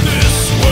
This way.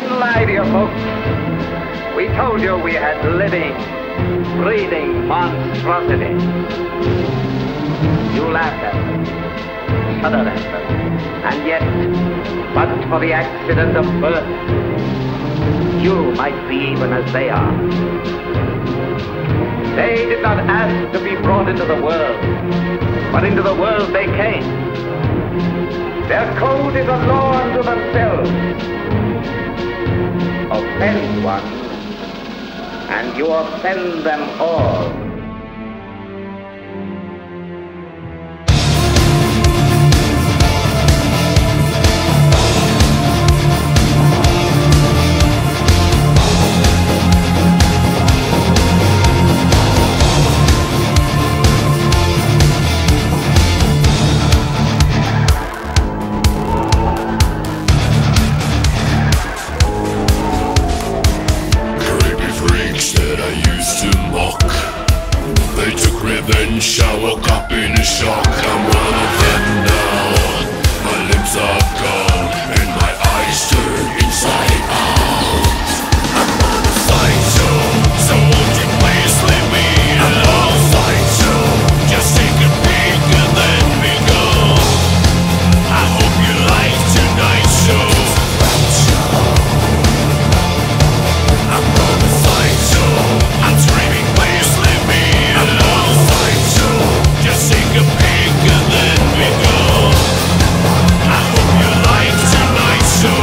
didn't lie to you folks. We told you we had living, breathing monstrosities. You laughed at them, shuddered at them, and yet, but for the accident of birth, you might be even as they are. They did not ask to be brought into the world, but into the world they came. Their code is a law unto themselves. Offend one, and you offend them all. I woke up in a shock. I'm one of them now. My limbs are gone and my eyes turn inside out. I'm on a sideshow, so won't you please leave me alone? I'm on a sideshow, just take a peek and then we go. I hope you like tonight's show. I'm on a sideshow, I'm screaming please leave me alone. Just take a peek and then we go. I hope you like tonight's show.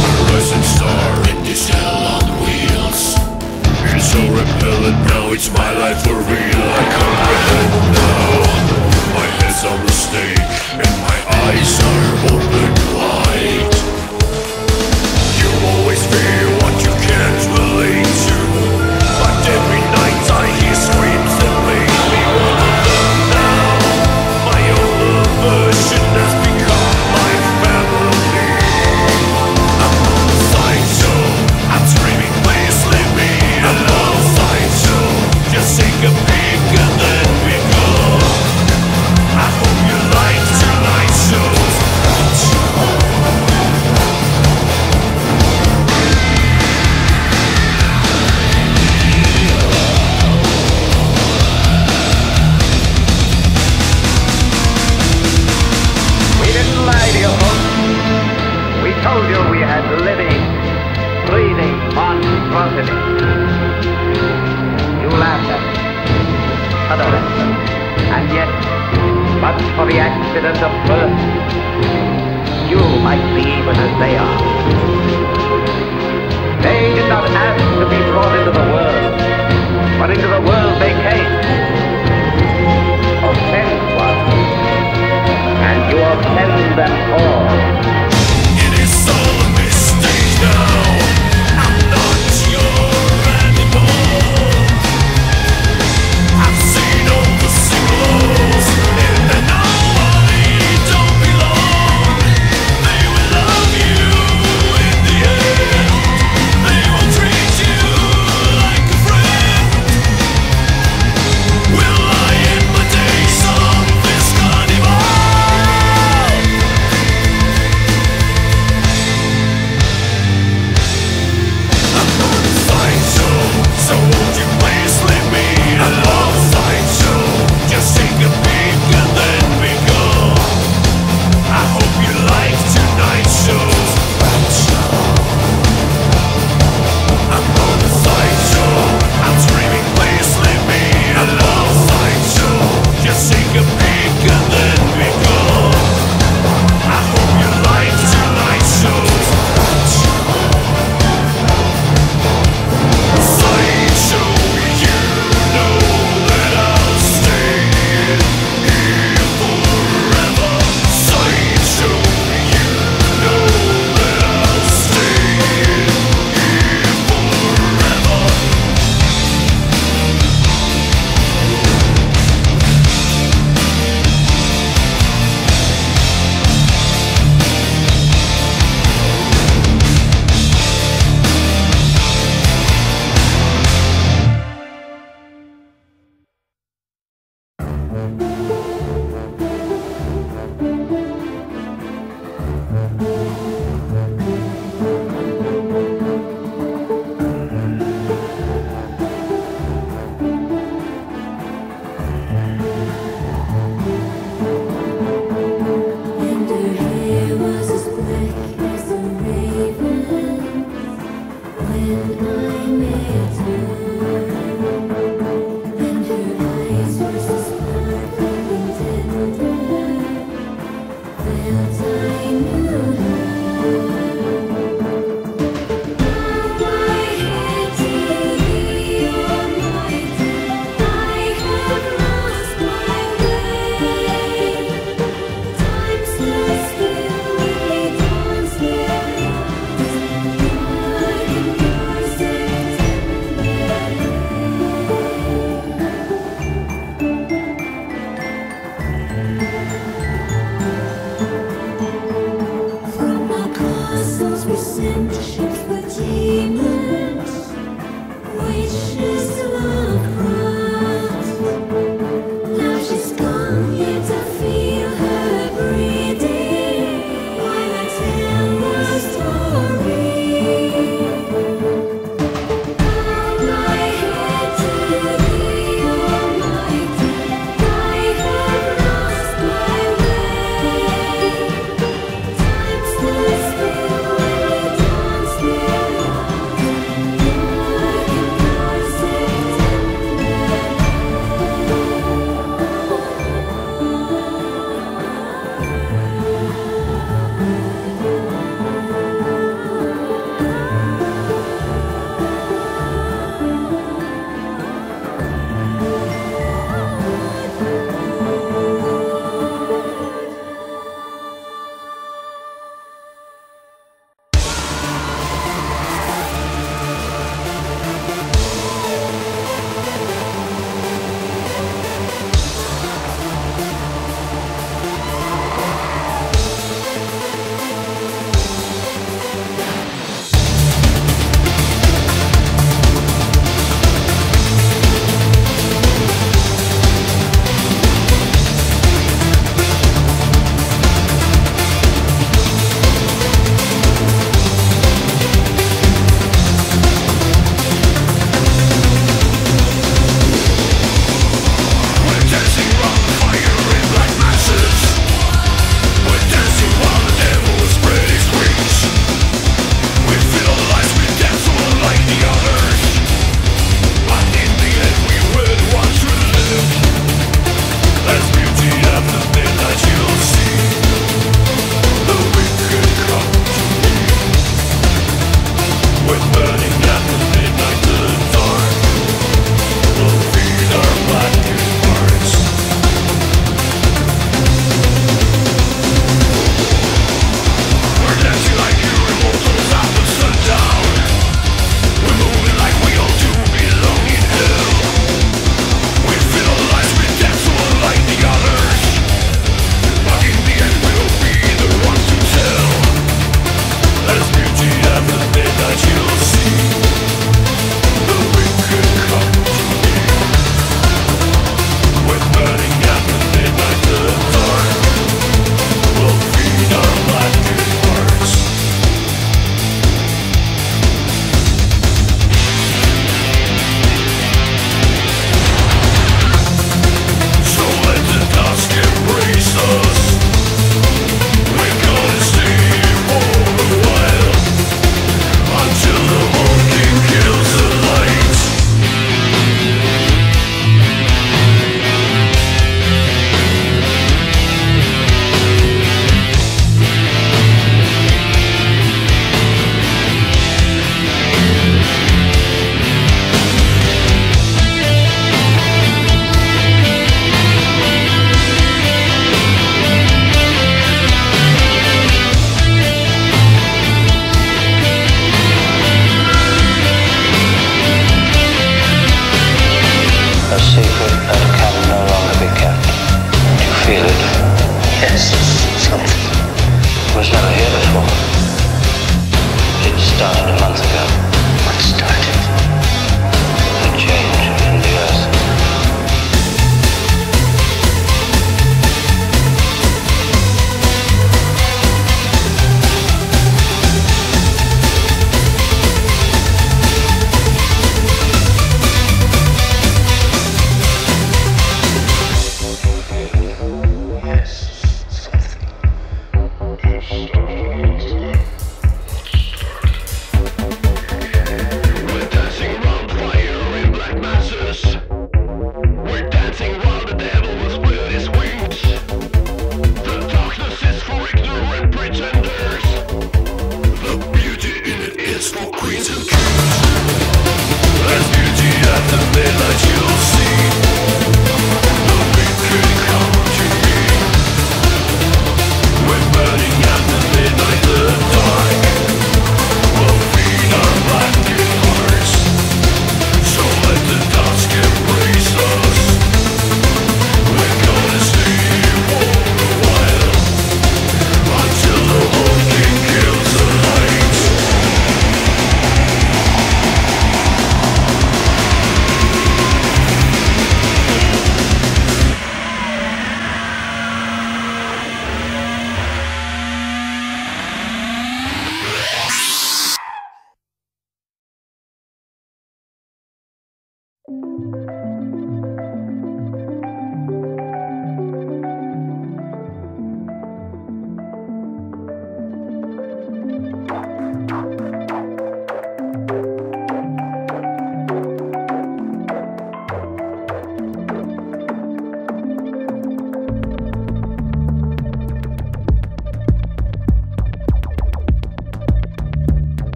A rising star in this hell on wheels. It's so repellent now, it's my life for real. I comprehend now. My head's on the stake and my eyes are open wide. You always fear what you can't relate to. Every night I hear screams that make me one of them now. My older version has become my family. I'm on a sideshow, I'm screaming please leave me alone. I'm on a sideshow, just take a peek and then we go. I hope you like tonight's show. Told you we had living, breathing monstrosities. You laughed at them, shuddered at them, and yet, but for the accident of birth, you might be even as they are. They did not ask to be brought into the world, but into the world they came. Offend one, and you offend them all.